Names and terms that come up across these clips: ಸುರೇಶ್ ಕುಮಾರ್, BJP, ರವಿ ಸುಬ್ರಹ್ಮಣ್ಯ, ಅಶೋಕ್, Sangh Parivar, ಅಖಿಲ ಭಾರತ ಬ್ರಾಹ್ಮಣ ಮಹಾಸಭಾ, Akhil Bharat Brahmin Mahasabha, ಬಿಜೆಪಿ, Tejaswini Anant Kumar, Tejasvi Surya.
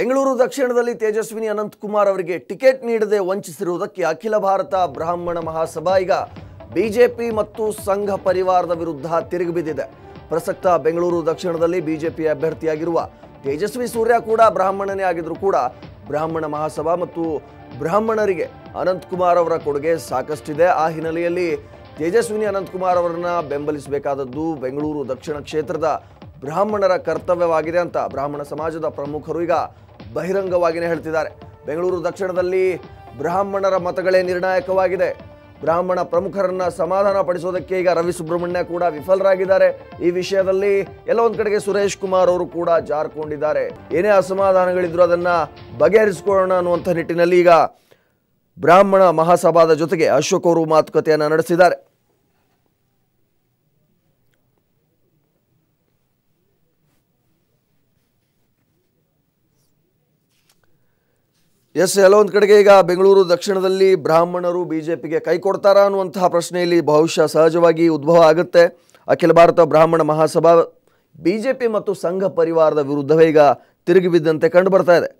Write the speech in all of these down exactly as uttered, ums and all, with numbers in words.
ಬೆಂಗಳೂರು ದಕ್ಷಿಣದಲ್ಲಿ ತೇಜಸ್ವಿನಿ ಅನಂತ್ ಕುಮಾರ್ ಅವರಿಗೆ ಟಿಕೆಟ್ ನೀಡದೆ ವಂಚಿಸಿರುವುದಕ್ಕೆ ಅಖಿಲ ಭಾರತ ಬ್ರಾಹ್ಮಣ ಮಹಾಸಭಾ ಈಗ ಬಿಜೆಪಿ ಮತ್ತು ಸಂಘ ಪರಿವಾರದ ವಿರುದ್ಧ ತಿರುಗಿಬಿದ್ದಿದೆ। ಪ್ರಸಕ್ತ ಬೆಂಗಳೂರು ದಕ್ಷಿಣದಲ್ಲಿ ಬಿಜೆಪಿ ಅಭ್ಯರ್ಥಿಯಾಗಿರುವ ತೇಜಸ್ವಿ ಸೂರ್ಯ ಕೂಡ ಬ್ರಾಹ್ಮಣನೇ ಆಗಿದ್ರು ಕೂಡ ಬ್ರಾಹ್ಮಣ ಮಹಾಸಭಾ ಮತ್ತು ಬ್ರಾಹ್ಮಣರಿಗೆ ಅನಂತ್ ಕುಮಾರ್ ಅವರ ಕೊಡುಗೆ ಸಾಕಷ್ಟಿದೆ। ಆ ಹಿನ್ನೆಲೆಯಲ್ಲಿ ತೇಜಸ್ವಿನಿ ಅನಂತ್ ಕುಮಾರ್ ಅವರನ್ನ ಬೆಂಬಲಿಸಬೇಕಾದದ್ದು ಬೆಂಗಳೂರು ದಕ್ಷಿಣ ಕ್ಷೇತ್ರದ ಬ್ರಾಹ್ಮಣರ ಕರ್ತವ್ಯವಾಗಿದೆ ಅಂತ ಬ್ರಾಹ್ಮಣ ಸಮಾಜದ ಪ್ರಮುಖರು ಈಗ ಬಹಿರಂಗವಾಗಿನೇ ಹೇಳ್ತಿದ್ದಾರೆ। ಬೆಂಗಳೂರು ದಕ್ಷಿಣದಲ್ಲಿ ಬ್ರಾಹ್ಮಣರ ಮತಗಳೇ ನಿರ್ಣಾಯಕವಾಗಿದೆ। ಬ್ರಾಹ್ಮಣ ಪ್ರಮುಖರನ್ನ ಸಮಾಧಾನ ಪಡಿಸೋದಕ್ಕೆ ಈಗ ರವಿ ಸುಬ್ರಹ್ಮಣ್ಯ ಕೂಡ ವಿಫಲರಾಗಿದ್ದಾರೆ। ಈ ವಿಷಯದಲ್ಲಿ ಎಲ್ಲ ಒಂದು ಕಡೆಗೆ ಸುರೇಶ್ ಕುಮಾರ್ ಅವರು ಕೂಡ ಜಾರ್ಕೊಂಡಿದ್ದಾರೆ। ಏನೇ ಅಸಮಾಧಾನಗಳಿದ್ರು ಅದನ್ನ ಬಗೆಹರಿಸಿಕೊಳ್ಳೋಣ ಅನ್ನುವಂಥ ನಿಟ್ಟಿನಲ್ಲಿ ಈಗ ಬ್ರಾಹ್ಮಣ ಮಹಾಸಭಾದ ಜೊತೆಗೆ ಅಶೋಕ್ ಅವರು ಮಾತುಕತೆಯನ್ನು ನಡೆಸಿದ್ದಾರೆ। ಎಸ್, ಎಲ್ಲೊಂದು ಕಡೆಗೆ ಈಗ ಬೆಂಗಳೂರು ದಕ್ಷಿಣದಲ್ಲಿ ಬ್ರಾಹ್ಮಣರು ಬಿಜೆಪಿಗೆ ಕೈ ಕೊಡ್ತಾರಾ ಅನ್ನುವಂತಹ ಪ್ರಶ್ನೆಯಲ್ಲಿ ಬಹುಶಃ ಸಹಜವಾಗಿ ಉದ್ಭವ ಆಗುತ್ತೆ। ಅಖಿಲ ಭಾರತ ಬ್ರಾಹ್ಮಣ ಮಹಾಸಭಾ ಬಿಜೆಪಿ ಮತ್ತು ಸಂಘ ಪರಿವಾರದ ವಿರುದ್ಧವೇ ಈಗ ತಿರುಗಿ ಬಿದ್ದಂತೆ ಕಂಡು ಬರ್ತಾ ಇದೆ।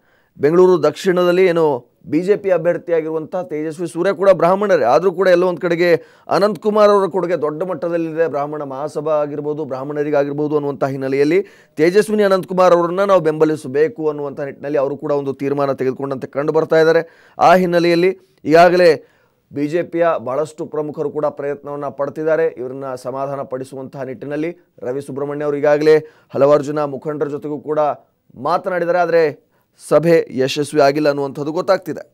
ಬೆಂಗಳೂರು ದಕ್ಷಿಣದಲ್ಲಿ ಏನು ಬಿಜೆಪಿ ಅಭ್ಯರ್ಥಿಯಾಗಿರುವಂಥ ತೇಜಸ್ವಿ ಸೂರ್ಯ ಕೂಡ ಬ್ರಾಹ್ಮಣರೇ, ಆದರೂ ಕೂಡ ಎಲ್ಲೊಂದು ಕಡೆಗೆ ಅನಂತ್ ಕುಮಾರ್ ಅವರ ಕೊಡುಗೆ ದೊಡ್ಡ ಮಟ್ಟದಲ್ಲಿದೆ। ಬ್ರಾಹ್ಮಣ ಮಹಾಸಭಾ ಆಗಿರ್ಬೋದು, ಬ್ರಾಹ್ಮಣರಿಗಾಗಿರ್ಬೋದು ಅನ್ನುವಂಥ ಹಿನ್ನೆಲೆಯಲ್ಲಿ ತೇಜಸ್ವಿನಿ ಅನಂತ್ ಕುಮಾರ್ ಅವರನ್ನು ನಾವು ಬೆಂಬಲಿಸಬೇಕು ಅನ್ನುವಂಥ ನಿಟ್ಟಿನಲ್ಲಿ ಅವರು ಕೂಡ ಒಂದು ತೀರ್ಮಾನ ತೆಗೆದುಕೊಂಡಂತೆ ಕಂಡು ಬರ್ತಾ ಇದ್ದಾರೆ। ಆ ಹಿನ್ನೆಲೆಯಲ್ಲಿ ಈಗಾಗಲೇ ಬಿ ಜೆ ಪಿಯ ಭಾಳಷ್ಟು ಪ್ರಮುಖರು ಕೂಡ ಪ್ರಯತ್ನವನ್ನು ಪಡ್ತಿದ್ದಾರೆ ಇವರನ್ನ ಸಮಾಧಾನ ಪಡಿಸುವಂತಹ ನಿಟ್ಟಿನಲ್ಲಿ। ರವಿ ಸುಬ್ರಹ್ಮಣ್ಯ ಅವರು ಈಗಾಗಲೇ ಹಲವಾರು ಜನ ಮುಖಂಡರ ಜೊತೆಗೂ ಕೂಡ ಮಾತನಾಡಿದ್ದಾರೆ, ಆದರೆ ಸಭೆ ಯಶಸ್ವಿ ಆಗಿಲ್ಲ ಅನ್ನುವಂಥದ್ದು ಗೊತ್ತಾಗ್ತಿದೆ।